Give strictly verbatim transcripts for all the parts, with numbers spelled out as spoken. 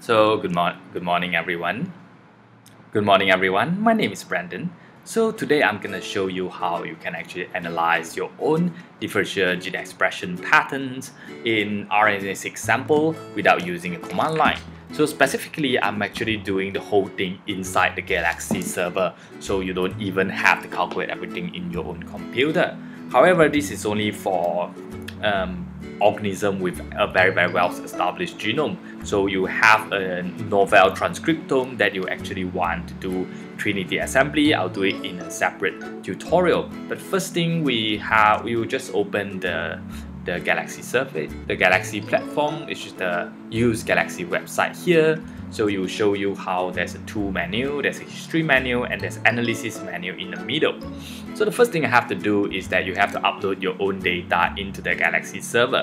So good, mo good morning everyone. Good morning everyone, my name is Brandon. So today I'm gonna show you how you can actually analyze your own differential gene expression patterns in R N A-seq sample without using a command line. So specifically, I'm actually doing the whole thing inside the Galaxy server, so you don't even have to calculate everything in your own computer. However, this is only for um, organism with a very very well established genome. So you have a novel transcriptome that you actually want to do Trinity assembly. I'll do it in a separate tutorial. But first thing we have, we will just open the the Galaxy service, the Galaxy platform, which is the use Galaxy website here. So it will show you how there's a tool menu, there's a history menu, and there's analysis menu in the middle. So the first thing I have to do is that you have to upload your own data into the Galaxy server.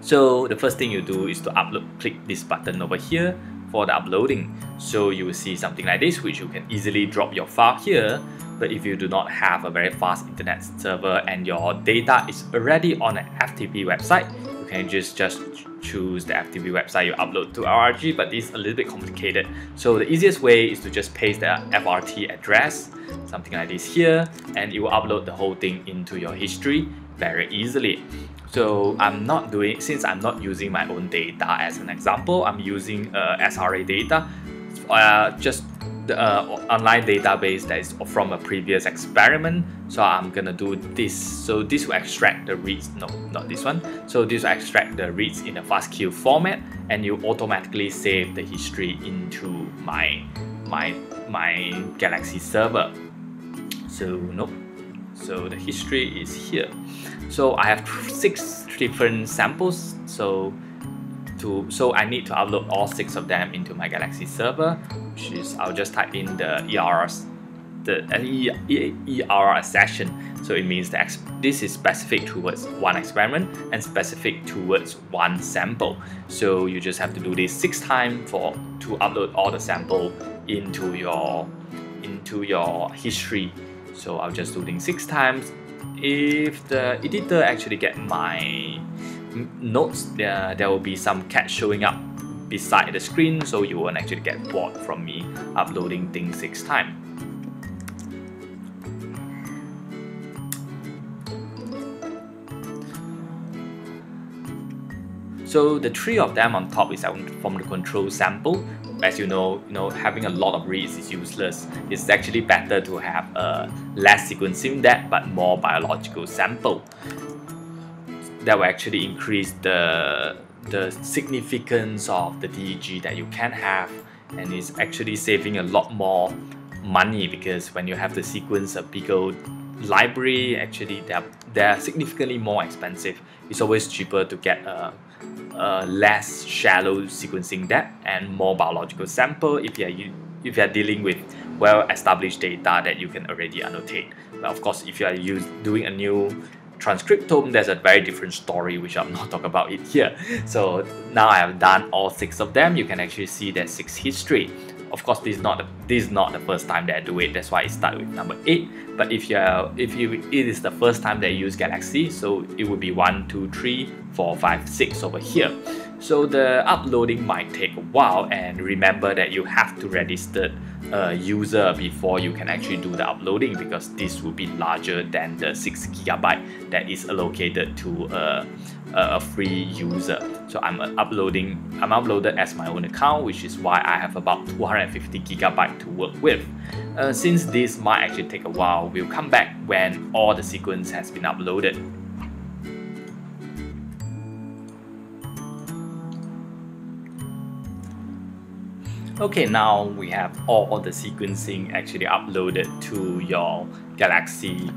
So the first thing you do is to upload, click this button over here for the uploading. So you will see something like this, which you can easily drop your file here. But if you do not have a very fast internet server and your data is already on an F T P website, you can just, just choose the F T P website you upload to R R G, but this is a little bit complicated. So the easiest way is to just paste the F R T address, something like this here, and you will upload the whole thing into your history very easily. So I'm not doing, since I'm not using my own data as an example, I'm using uh, S R A data, uh, just the uh, online database that is from a previous experiment. So I'm gonna do this. So this will extract the reads, no, not this one. So this will extract the reads in a fastq format, and you automatically save the history into my my my Galaxy server. So nope. So the history is here. So I have six different samples. So To, so I need to upload all six of them into my Galaxy server, which is I'll just type in the E R, the E R, E R session. So it means that this is specific towards one experiment and specific towards one sample. So you just have to do this six times for to upload all the sample into your into your history. So I'll just do this six times. If the editor actually get my notes, uh, there will be some cat showing up beside the screen, so you won't actually get bored from me uploading things six times. So the three of them on top is from the control sample. As you know, you know, having a lot of reads is useless. It's actually better to have a less sequencing depth but more biological sample. That will actually increase the, the significance of the D E G that you can have, and it's actually saving a lot more money, because when you have to sequence a bigger library, actually they're, they're significantly more expensive. It's always cheaper to get a, a less shallow sequencing depth and more biological sample if you're, if you're dealing with well-established data that you can already annotate. But of course, if you are use, doing a new transcriptome, there's a very different story, which I'm not talking about it here. So now I have done all six of them. You can actually see there's six history. Of course, this is not the, this is not the first time that I do it. That's why I start with number eight. But if you if you it is the first time that you use Galaxy, so it would be one, two, three, four, five, six over here. So the uploading might take a while, and remember that you have to register a user before you can actually do the uploading, because this will be larger than the six gigabyte that is allocated to a, a free user. So I'm uploading, I'm uploaded as my own account, which is why I have about two hundred fifty gigabyte to work with. Uh, since this might actually take a while, we'll come back when all the sequence has been uploaded. Okay, now we have all the sequencing actually uploaded to your Galaxy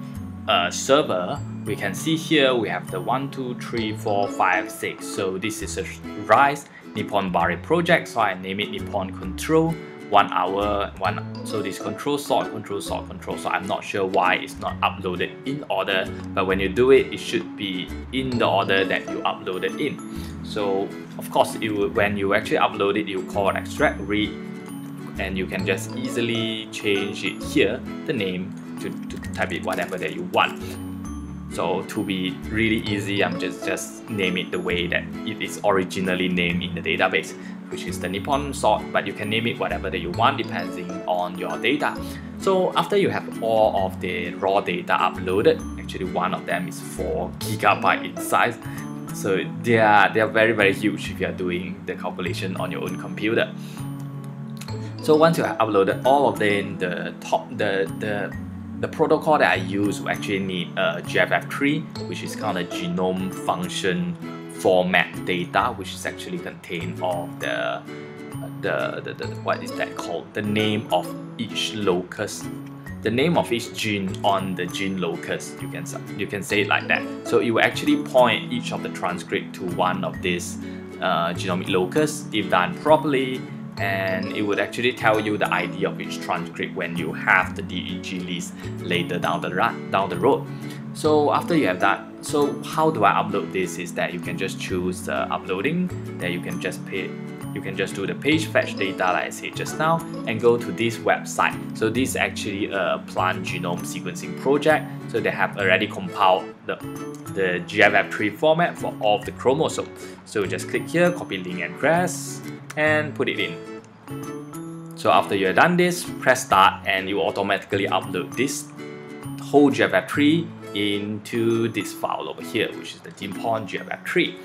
uh, server. We can see here we have the one, two, three, four, five, six. So this is a RISE Nipponbare project, so I name it Nippon Control. One hour, one. So this control sort, control sort, control sort. I'm not sure why it's not uploaded in order, but when you do it, it should be in the order that you uploaded in. So of course, it will, when you actually upload it, you call extract read, and you can just easily change it here, the name, to, to type it whatever that you want. So to be really easy, I'm just just name it the way that it is originally named in the database. which is the Nippon sort, but you can name it whatever that you want depending on your data. So after you have all of the raw data uploaded, actually one of them is four gigabyte in size, so they are, they are very very huge if you are doing the calculation on your own computer. So once you have uploaded all of them, the top the the the protocol that I use will actually need a G F F three, which is called a genome function format data, which is actually contained of the the, the the what is that called? The name of each locus, the name of each gene on the gene locus. You can you can say it like that. So it will actually point each of the transcript to one of these uh, genomic locus if done properly. And it would actually tell you the I D of each transcript when you have the D E G list later down the run, down the road. So after you have that, so how do I upload this? Is that you can just choose the uploading, then you can just pay, you can just do the page fetch data like I said just now, and go to this website. So this is actually a plant genome sequencing project. So they have already compiled the the G F F three format for all of the chromosomes. So just click here, copy link address, and put it in. So after you're done this, press start, and you automatically upload this whole G F F three into this file over here, which is the Nippon G F F three.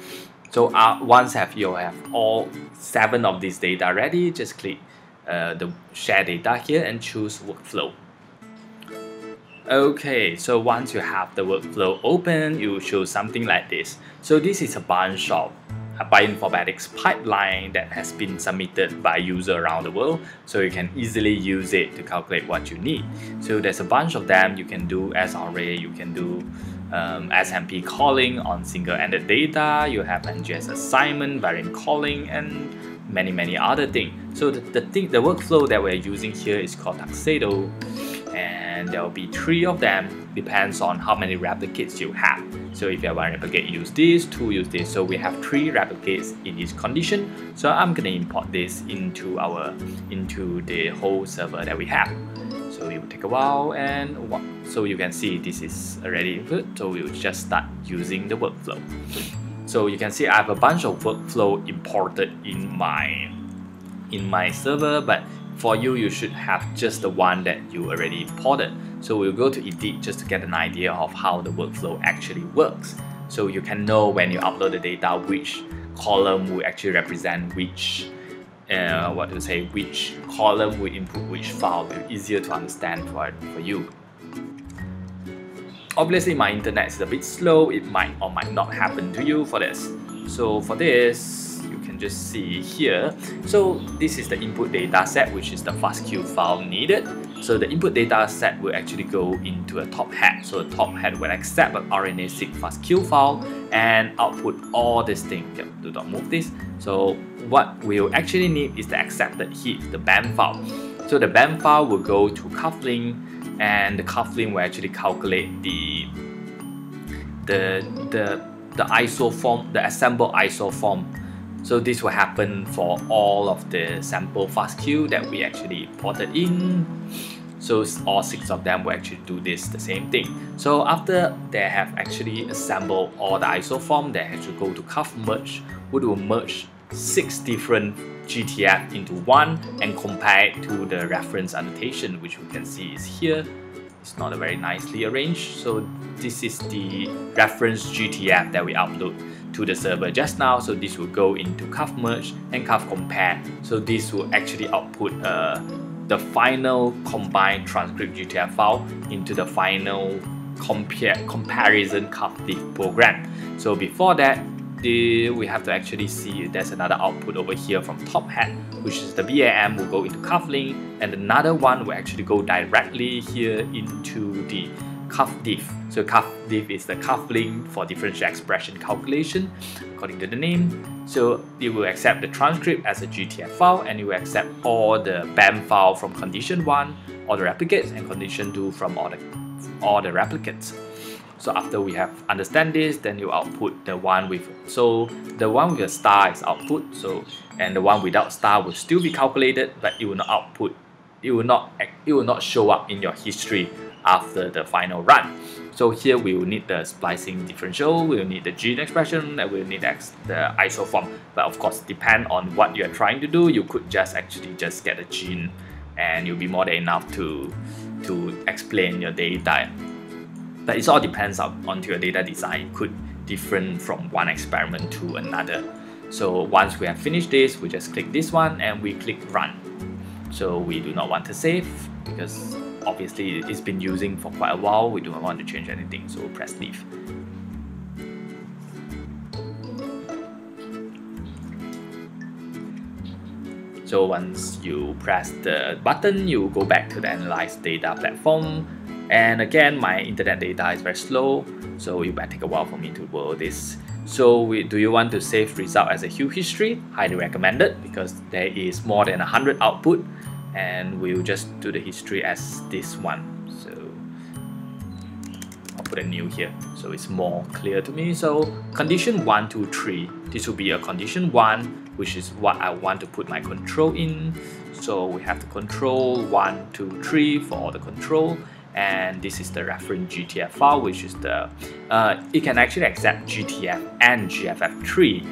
So uh, once have you have all seven of these data ready, just click uh, the share data here and choose workflow. Okay, so once you have the workflow open, you will show something like this. So this is a bunch of a bioinformatics pipeline that has been submitted by users around the world, so you can easily use it to calculate what you need. So there's a bunch of them. You can do S R A, you can do um, S M P calling on single-ended data, you have N G S assignment, variant calling, and many many other things. So the, the, thing, the workflow that we're using here is called Tuxedo, and there will be three of them, depends on how many replicates you have. So if you have one replicate, use this, two use this. So we have three replicates in this condition. So I'm gonna import this into our into the whole server that we have. So it will take a while, and so you can see this is already good. So we will just start using the workflow. So you can see I have a bunch of workflow imported in my in my server, but for you, you should have just the one that you already imported. So we'll go to edit just to get an idea of how the workflow actually works. So you can know when you upload the data which column will actually represent which, uh, what to say, which column will input which file. It'll be easier to understand for, for you. Obviously, my internet is a bit slow. It might or might not happen to you for this. So for this, just see here. So this is the input data set, which is the fastq file needed. So the input data set will actually go into a TopHat. So the TopHat will accept an R N A-seq fastq file and output all these things. Yep, do not move this. So what we'll actually need is the accepted hit, the BAM file. So the BAM file will go to CuffLink, and the CuffLink will actually calculate the the the the isoform, the assembled isoform. So this will happen for all of the sample fastq that we actually imported in. So all six of them will actually do this, the same thing. So after they have actually assembled all the isoform, they actually go to CuffMerge, which will merge six different G T F into one and compare it to the reference annotation, which you can see is here. It's not very nicely arranged. So this is the reference G T F that we upload to the server just now. So this will go into CuffMerge and CuffCompare. So this will actually output uh, the final combined transcript G T F file into the final compare comparison CuffDiff program. So before that, the, we have to actually see there's another output over here from TopHat, which is the BAM will go into CuffLink, and another one will actually go directly here into the CuffDiff. So CuffDiff is the CuffLink for differential expression calculation according to the name. So it will accept the transcript as a G T F file, and it will accept all the BAM file from condition one, all the replicates, and condition two from all the, all the replicates. So after we have understand this, then you output the one with, so the one with a star is output, so and the one without star will still be calculated, but it will not output, it will not it will not show up in your history after the final run. So here we will need the splicing differential, we will need the gene expression, and we will need the isoform. But of course, depend on what you are trying to do, you could just actually just get a gene, and you'll be more than enough to to explain your data. But it all depends on, on your data design. It could different from one experiment to another. So once we have finished this, we just click this one and we click run. So we do not want to save because obviously it's been using for quite a while. We do not want to change anything, so we'll press leave. So once you press the button, you go back to the analyze data platform. And again, my internet data is very slow, so it might take a while for me to load this. So we, do you want to save result as a Q history? Highly recommended, because there is more than one hundred output, and we'll just do the history as this one. So I'll put a new here, so it's more clear to me. So condition one, two, three. This will be a condition one, which is what I want to put my control in. So we have the control one, two, three for all the control. And this is the reference G T F file, which is the uh, it can actually accept G T F and G F F three,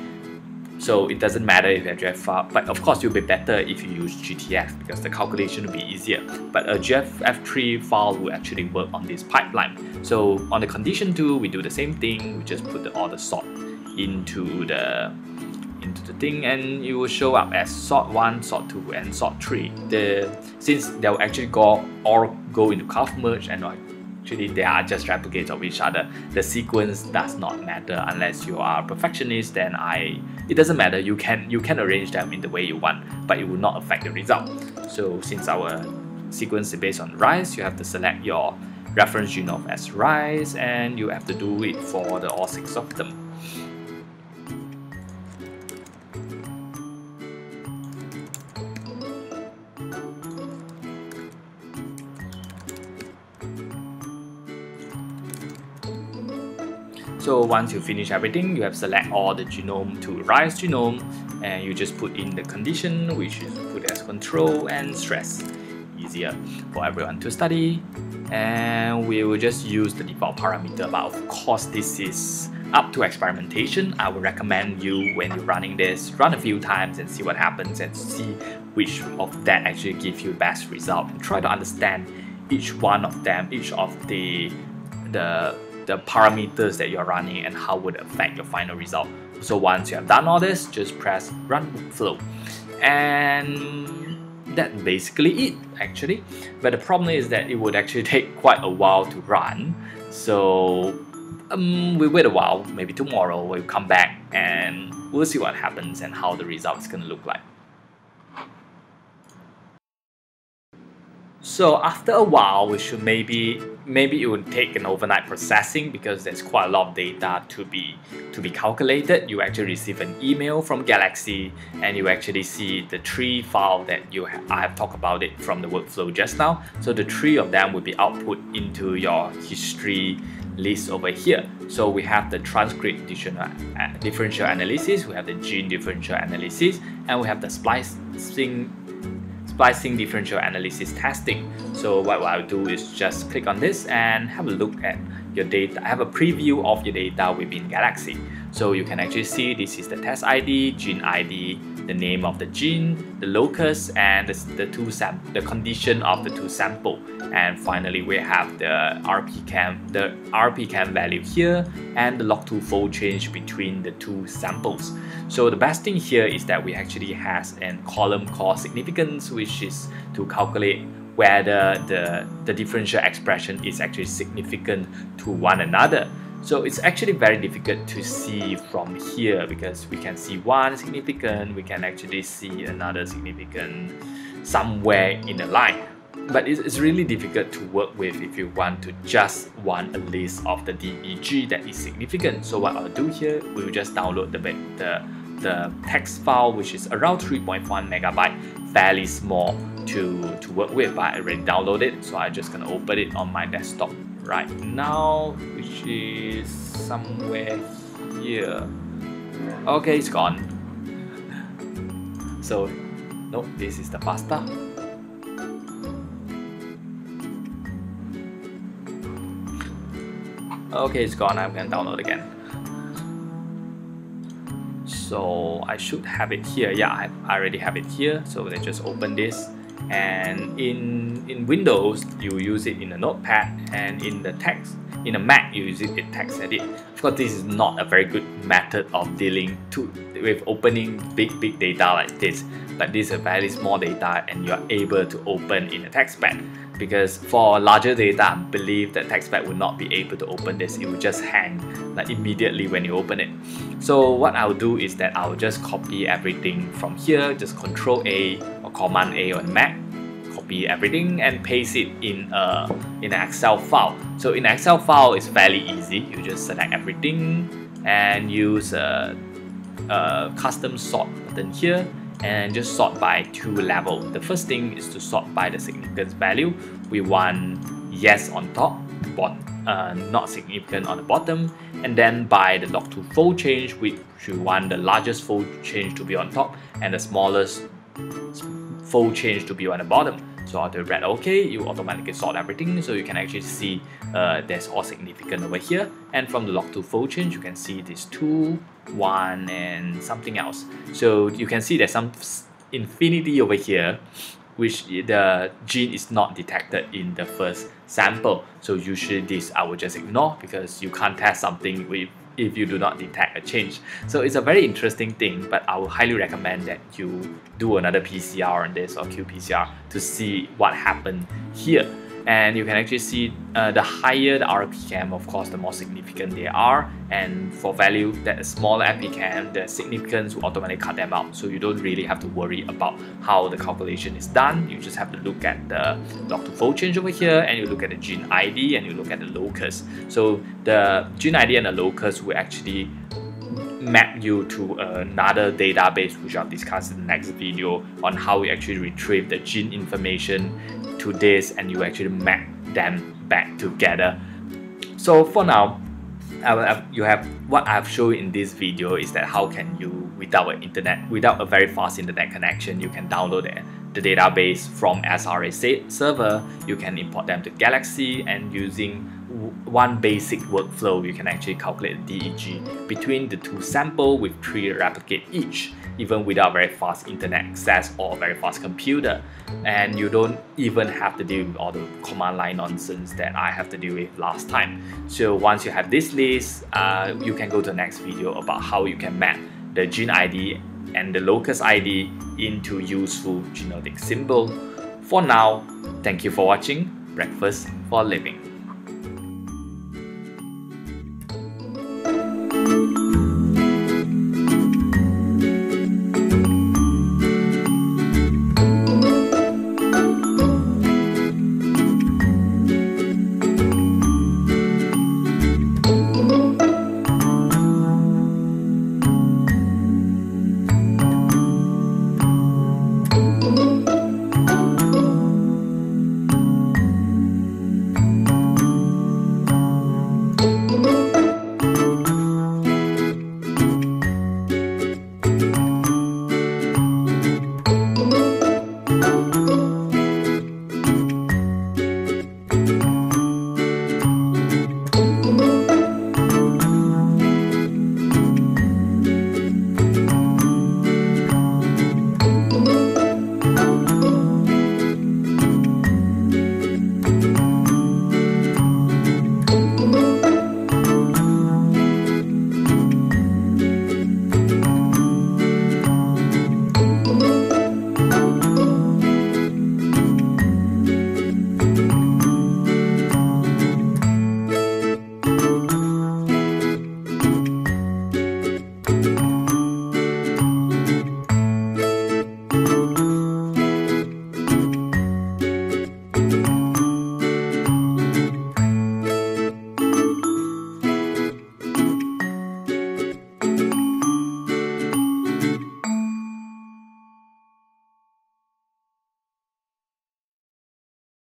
so it doesn't matter if you have G F F file. But of course, you'll be better if you use G T F because the calculation will be easier. But a G F F three file will actually work on this pipeline. So on the condition two, we do the same thing. We just put the, all the sort into the into the thing, and it will show up as sort one, sort two, and sort three. The since they will actually go or go into CuffMerge, and actually they are just replicates of each other. The sequence does not matter unless you are a perfectionist. Then I, it doesn't matter. You can you can arrange them in the way you want, but it will not affect the result. So since our sequence is based on rice, you have to select your reference genome as rice, and you have to do it for the all six of them. So once you finish everything, you have select all the genome to rice genome, and you just put in the condition, which is put as control and stress. Easier for everyone to study. And we will just use the default parameter, but of course this is up to experimentation. I would recommend you, when you're running this, run a few times and see what happens and see which of that actually gives you best result. And try to understand each one of them, each of the the the parameters that you're running and how would it affect your final result. So once you have done all this, just press run workflow. And that's basically it actually. But the problem is that it would actually take quite a while to run. So um, we wait a while, maybe tomorrow we'll come back and we'll see what happens and how the result's gonna look like. So after a while, we should maybe maybe it would take an overnight processing because there's quite a lot of data to be to be calculated. You actually receive an email from Galaxy, and you actually see the three files that you ha I have talked about it from the workflow just now. So the three of them will be output into your history list over here. So we have the transcript differential analysis, we have the gene differential analysis, and we have the splicing Splicing differential analysis testing. So what I'll do is just click on this and have a look at your data. Have a preview of your data within Galaxy. So you can actually see this is the test I D, gene I D, the name of the gene, the locus, and the, the two sam the condition of the two sample. And finally, we have the R P K M the R P K M value here and the log two fold change between the two samples. So the best thing here is that we actually has a column called significance, which is to calculate whether the, the differential expression is actually significant to one another. So it's actually very difficult to see from here because we can see one significant, we can actually see another significant somewhere in the line. But it's really difficult to work with if you want to just want a list of the D E G that is significant. So what I'll do here, we'll just download the, the, the text file, which is around three point one megabyte, fairly small to, to work with, but I already downloaded it, so I'm just gonna open it on my desktop right now, which is somewhere here. Okay, it's gone. So, no, this is the pasta. Okay, it's gone. I'm gonna download again. So I should have it here. Yeah, I already have it here. So then just open this. And in in Windows, you use it in the Notepad, and in the text in the Mac, you use it in TextEdit. Of course, this is not a very good method of dealing to with opening big big data like this. But this is a very small data, and you are able to open in a TextPad, because for larger data, I believe that TextPad would not be able to open this. It would just hang like immediately when you open it. So what I'll do is that I'll just copy everything from here. Just Control A or Command A on Mac. Copy everything and paste it in a in an Excel file. So in Excel file, it's fairly easy. You just select everything and use a, a custom sort button here. And just sort by two levels. The first thing is to sort by the significance value. We want yes on top, but uh, not significant on the bottom. And then by the log two fold change, we we want the largest fold change to be on top and the smallest fold change to be on the bottom. So after red OK, you automatically sort everything. So you can actually see uh, there's all significant over here. And from the log two fold change, you can see these two, one and something else. So you can see there's some infinity over here, which the gene is not detected in the first sample. So usually this I would just ignore, because you can't test something with if you do not detect a change. So it's a very interesting thing, but I would highly recommend that you do another P C R on this or qPCR to see what happened here. And you can actually see uh, the higher the R P K M, of course, the more significant they are. And for value that is smaller R P K M, the significance will automatically cut them out. So you don't really have to worry about how the calculation is done. You just have to look at the log two fold change over here, and you look at the gene I D, and you look at the locus. So the gene I D and the locus will actually map you to another database, which I'll discuss in the next video on how we actually retrieve the gene information to this, and you actually map them back together. So for now, I will have, you have what I've shown in this video is that how can you, without an internet, without a very fast internet connection, you can download it. The database from S R A server, you can import them to Galaxy, and using one basic workflow, you can actually calculate D E G between the two samples with three replicate each, even without very fast internet access or very fast computer. And you don't even have to deal with all the command line nonsense that I have to deal with last time. So once you have this list, uh, you can go to the next video about how you can map the gene I D and the locus I D into useful genetic symbol. For now, thank you for watching Breakfast for Living.